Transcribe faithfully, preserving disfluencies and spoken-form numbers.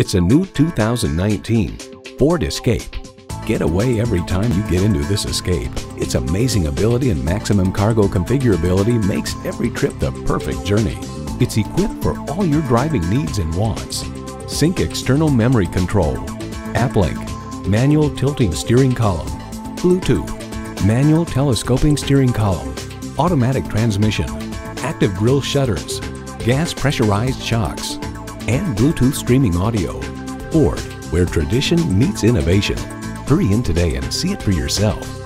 It's a new two thousand nineteen Ford Escape. Get away every time you get into this Escape. Its amazing ability and maximum cargo configurability makes every trip the perfect journey. It's equipped for all your driving needs and wants. Sync external memory control, AppLink, manual tilting steering column, Bluetooth, manual telescoping steering column, automatic transmission, active grille shutters, gas pressurized shocks, and Bluetooth streaming audio. Ford, where tradition meets innovation. Hurry in today and see it for yourself.